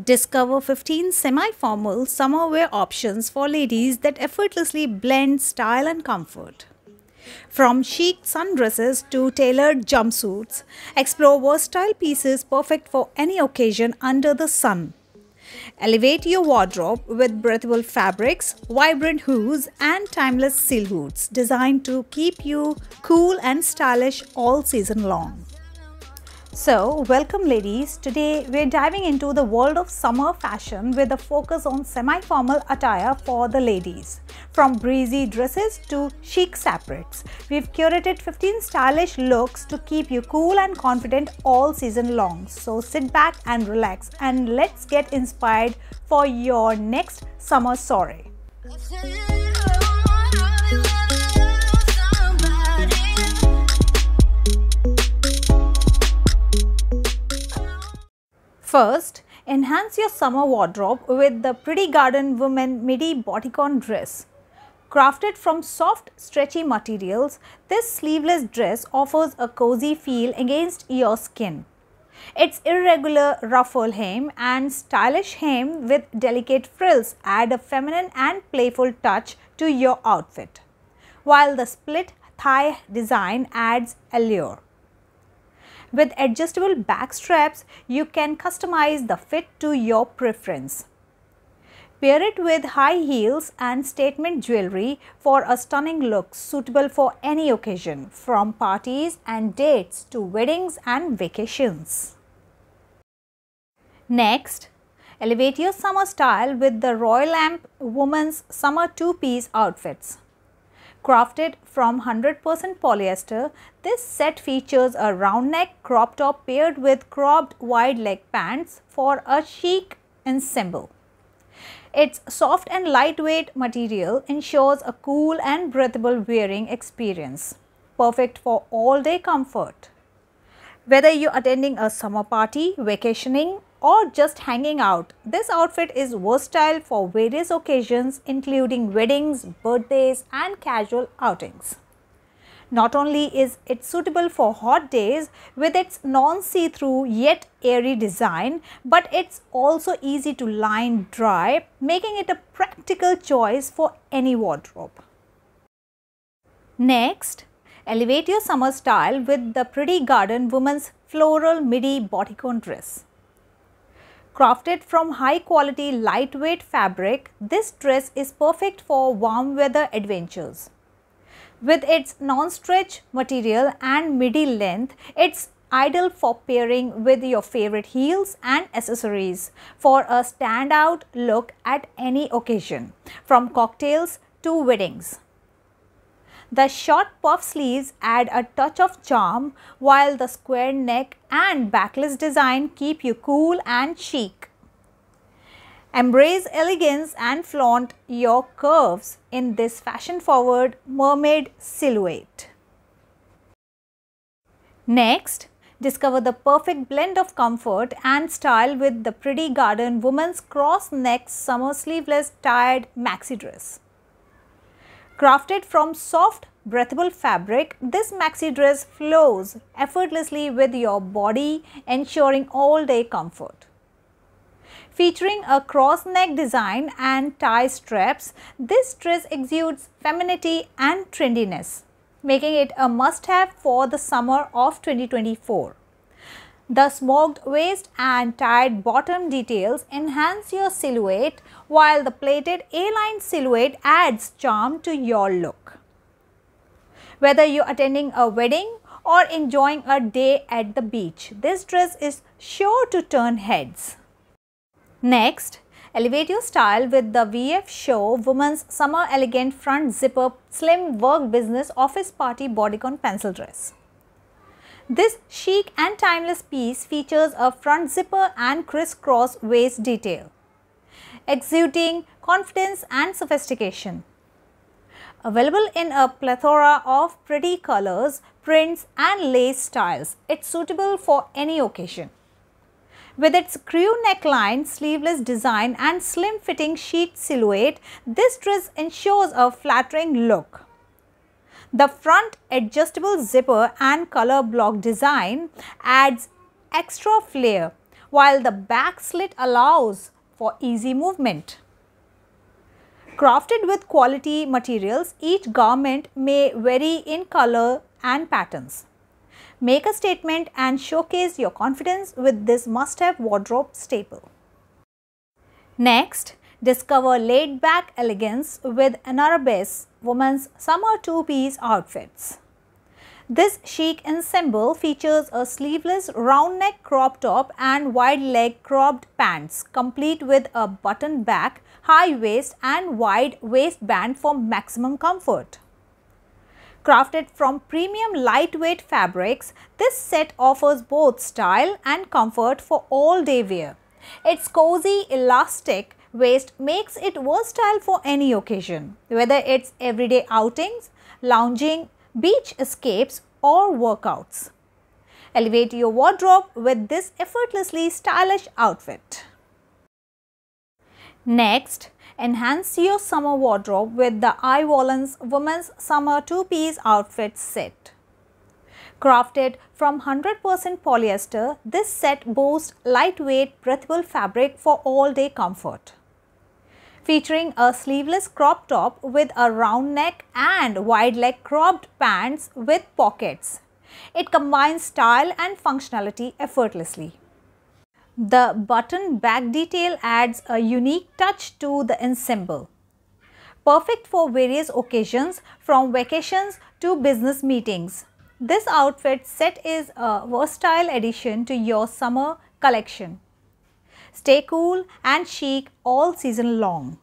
Discover 15 semi-formal summer wear options for ladies that effortlessly blend style and comfort. From chic sundresses to tailored jumpsuits, explore versatile pieces perfect for any occasion under the sun. Elevate your wardrobe with breathable fabrics, vibrant hues, and timeless silhouettes designed to keep you cool and stylish all season long. So, welcome ladies. Today we're diving into the world of summer fashion with a focus on semi-formal attire for the ladies. From breezy dresses to chic fabrics, we've curated 15 stylish looks to keep you cool and confident all season long. So sit back and relax and let's get inspired for your next summer soirée. First, enhance your summer wardrobe with the Pretty Garden Women midi bodycon dress. Crafted from soft, stretchy materials, this sleeveless dress offers a cozy feel against your skin. Its irregular ruffle hem and stylish hem with delicate frills add a feminine and playful touch to your outfit, while the split thigh design adds allure. With adjustable back straps, you can customize the fit to your preference. Pair it with high heels and statement jewelry for a stunning look suitable for any occasion, from parties and dates to weddings and vacations. Next, elevate your summer style with the Royal Amp Women's Summer Two-Piece Outfits. Crafted from 100% polyester, this set features a round neck crop top paired with cropped wide leg pants for a chic ensemble. Its soft and lightweight material ensures a cool and breathable wearing experience, perfect for all-day comfort. Whether you're attending a summer party, vacationing, or just hanging out, this outfit is versatile for various occasions including weddings, birthdays, and casual outings. Not only is it suitable for hot days with its non-see-through yet airy design, but it's also easy to line dry, making it a practical choice for any wardrobe. Next, elevate your summer style with the Pretty Garden Women's Floral Midi Bodycon Dress. Crafted from high-quality lightweight fabric, this dress is perfect for warm weather adventures. With its non-stretch material and midi length, it's ideal for pairing with your favorite heels and accessories for a standout look at any occasion, from cocktails to weddings. The short puff sleeves add a touch of charm, while the square neck and backless design keep you cool and chic. Embrace elegance and flaunt your curves in this fashion-forward mermaid silhouette. Next, discover the perfect blend of comfort and style with the Pretty Garden Woman's cross-neck summer sleeveless tied maxi dress. Crafted from soft, breathable fabric, this maxi dress flows effortlessly with your body, ensuring all-day comfort. Featuring a cross-neck design and tie straps, this dress exudes femininity and trendiness, making it a must-have for the summer of 2024. The smocked waist and tied bottom details enhance your silhouette, while the plaited A-line silhouette adds charm to your look. Whether you're attending a wedding or enjoying a day at the beach, this dress is sure to turn heads. Next, elevate your style with the VF Show Woman's Summer Elegant Front Zipper Slim Work Business Office Party Bodycon Pencil Dress. This chic and timeless piece features a front zipper and criss-cross waist detail, exuding confidence and sophistication. Available in a plethora of pretty colors, prints, and lace styles, it's suitable for any occasion. With its crew neckline, sleeveless design, and slim-fitting chic silhouette, this dress ensures a flattering look. The front adjustable zipper and color block design adds extra flair, while the back slit allows for easy movement. Crafted with quality materials, each garment may vary in color and patterns. Make a statement and showcase your confidence with this must-have wardrobe staple. Next, discover laid-back elegance with Anarabes women's summer two-piece outfits. This chic ensemble features a sleeveless round neck crop top and wide leg cropped pants, complete with a button back, high waist and wide waistband for maximum comfort. Crafted from premium lightweight fabrics, this set offers both style and comfort for all-day wear. Its cozy, elastic waist makes it versatile for any occasion, whether it's everyday outings, lounging, beach escapes or workouts. Elevate your wardrobe with this effortlessly stylish outfit. Next, enhance your summer wardrobe with the Eyewallens Women's Summer Two-Piece Outfit Set. Crafted from 100% polyester, this set boasts lightweight, breathable fabric for all-day comfort. Featuring a sleeveless crop top with a round neck and wide leg cropped pants with pockets, it combines style and functionality effortlessly. The button back detail adds a unique touch to the ensemble. Perfect for various occasions, from vacations to business meetings, this outfit set is a versatile addition to your summer collection. Stay cool and chic all season long.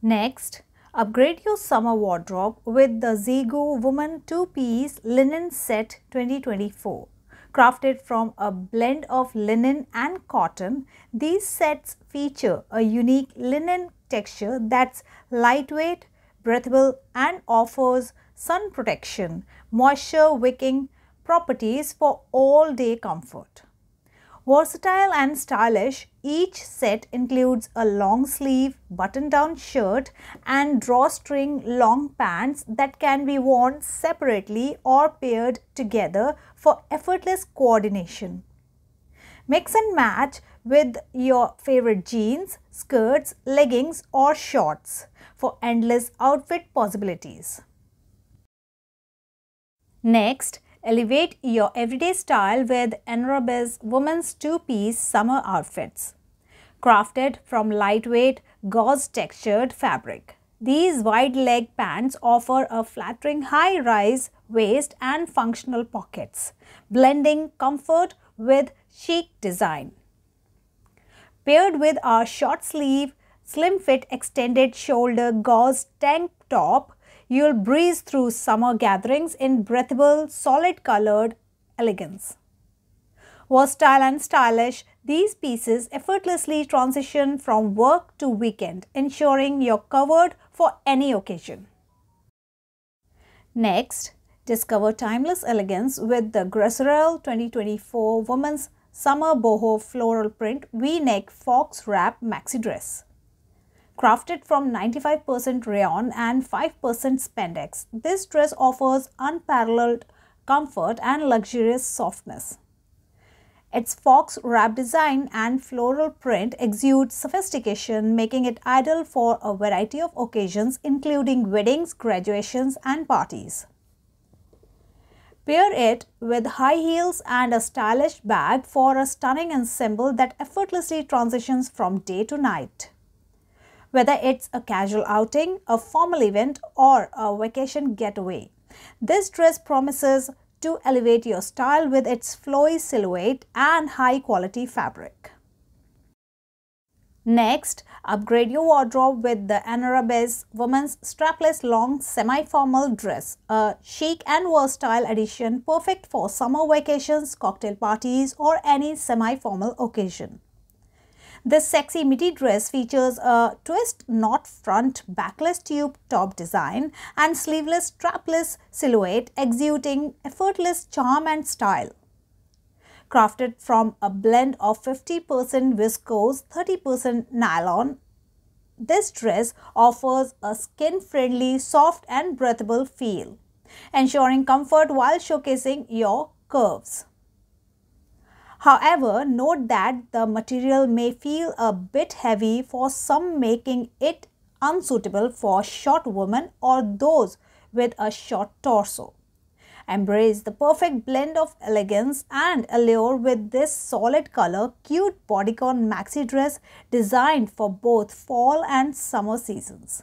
Next, upgrade your summer wardrobe with the Zigo Woman Two-Piece Linen Set 2024. Crafted from a blend of linen and cotton, these sets feature a unique linen texture that's lightweight, breathable and offers sun protection, moisture wicking properties for all-day comfort. Versatile and stylish, each set includes a long sleeve button-down shirt and drawstring long pants that can be worn separately or paired together for effortless coordination. Mix and match with your favorite jeans, skirts, leggings or shorts for endless outfit possibilities. Next, elevate your everyday style with Anarabes Women's Two-Piece Summer Outfits. Crafted from lightweight, gauze-textured fabric, these wide-leg pants offer a flattering high-rise waist and functional pockets, blending comfort with chic design. Paired with our short-sleeve, slim-fit extended-shoulder gauze tank top, you'll breeze through summer gatherings in breathable, solid-colored elegance. Versatile and stylish, these pieces effortlessly transition from work to weekend, ensuring you're covered for any occasion. Next, discover timeless elegance with the Gracereal 2024 Women's Summer Boho Floral Print V-Neck Fox Wrap Maxi Dress. Crafted from 95% rayon and 5% spandex, this dress offers unparalleled comfort and luxurious softness. Its fox wrap design and floral print exude sophistication, making it ideal for a variety of occasions including weddings, graduations and parties. Pair it with high heels and a stylish bag for a stunning ensemble that effortlessly transitions from day to night. Whether it's a casual outing, a formal event or a vacation getaway, this dress promises to elevate your style with its flowy silhouette and high-quality fabric. Next, upgrade your wardrobe with the Anarabes Women's Strapless Long Semi-Formal Dress, a chic and versatile addition perfect for summer vacations, cocktail parties or any semi-formal occasion. This sexy midi dress features a twist knot front backless tube top design and sleeveless strapless silhouette, exuding effortless charm and style. Crafted from a blend of 50% viscose, 30% nylon, this dress offers a skin-friendly, soft and breathable feel, ensuring comfort while showcasing your curves. However, note that the material may feel a bit heavy for some, making it unsuitable for short women or those with a short torso. Embrace the perfect blend of elegance and allure with this solid color, cute bodycon maxi dress designed for both fall and summer seasons.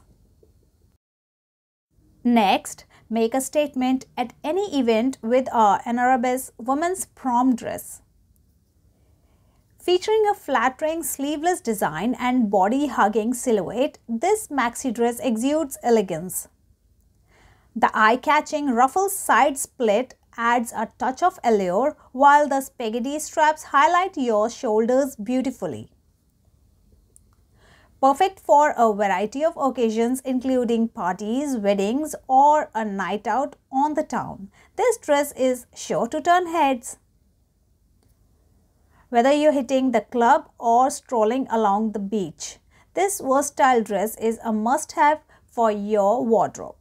Next, make a statement at any event with our Anarabes women's prom dress. Featuring a flattering sleeveless design and body-hugging silhouette, this maxi dress exudes elegance. The eye-catching ruffled side split adds a touch of allure, while the spaghetti straps highlight your shoulders beautifully. Perfect for a variety of occasions including parties, weddings, or a night out on the town. This dress is sure to turn heads. Whether you're hitting the club or strolling along the beach, this versatile dress is a must-have for your wardrobe.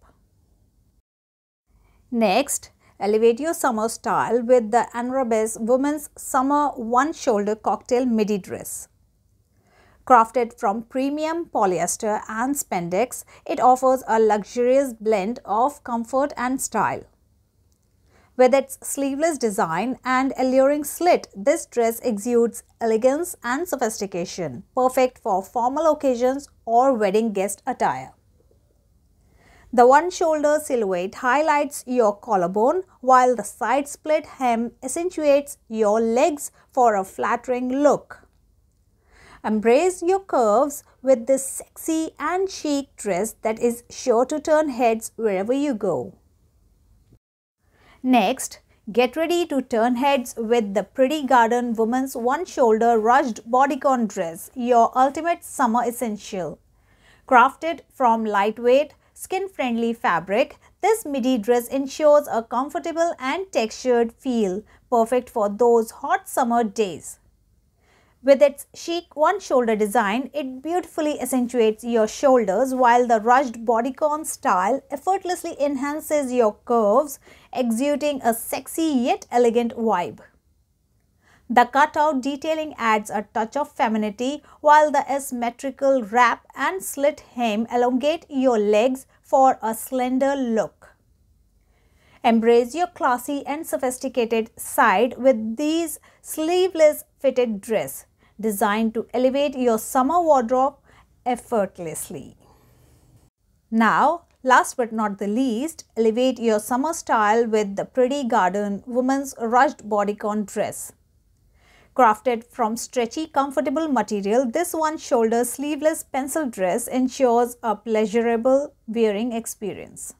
Next, elevate your summer style with the Anarabes Women's Summer One-Shoulder Cocktail Midi Dress. Crafted from premium polyester and spandex, it offers a luxurious blend of comfort and style. With its sleeveless design and alluring slit, this dress exudes elegance and sophistication, perfect for formal occasions or wedding guest attire. The one-shoulder silhouette highlights your collarbone, while the side-split hem accentuates your legs for a flattering look. Embrace your curves with this sexy and chic dress that is sure to turn heads wherever you go. Next, get ready to turn heads with the Pretty Garden Women's One-Shoulder Ruched Bodycon Dress, your ultimate summer essential. Crafted from lightweight, skin-friendly fabric, this midi dress ensures a comfortable and textured feel, perfect for those hot summer days. With its chic one-shoulder design, it beautifully accentuates your shoulders, while the ruched bodycon style effortlessly enhances your curves, exuding a sexy yet elegant vibe. The cutout detailing adds a touch of femininity, while the asymmetrical wrap and slit hem elongate your legs for a slender look. Embrace your classy and sophisticated side with these sleeveless fitted dress, designed to elevate your summer wardrobe effortlessly. Now, last but not the least, elevate your summer style with the Pretty Garden Women's Ruched Bodycon Dress. Crafted from stretchy, comfortable material, this one-shoulder sleeveless pencil dress ensures a pleasurable wearing experience.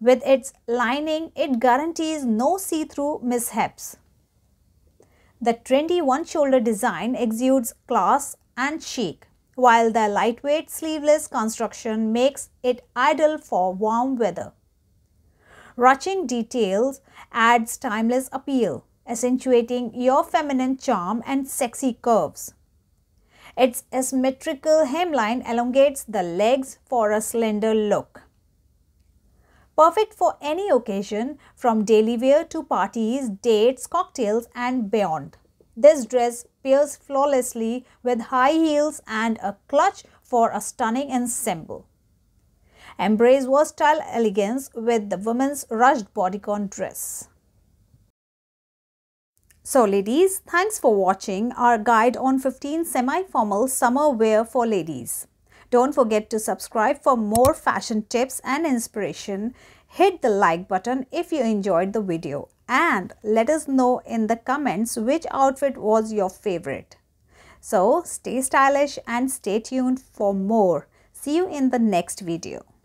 With its lining, it guarantees no see-through mishaps. The trendy one-shoulder design exudes class and chic, while the lightweight sleeveless construction makes it ideal for warm weather. Ruching details adds timeless appeal, accentuating your feminine charm and sexy curves. Its asymmetrical hemline elongates the legs for a slender look. Perfect for any occasion, from daily wear to parties, dates, cocktails, and beyond. This dress pairs flawlessly with high heels and a clutch for a stunning ensemble. Embrace versatile elegance with the women's ruched bodycon dress. So ladies, thanks for watching our guide on 15 semi-formal summer wear for ladies. Don't forget to subscribe for more fashion tips and inspiration. Hit the like button if you enjoyed the video and let us know in the comments which outfit was your favorite. So stay stylish and stay tuned for more. See you in the next video.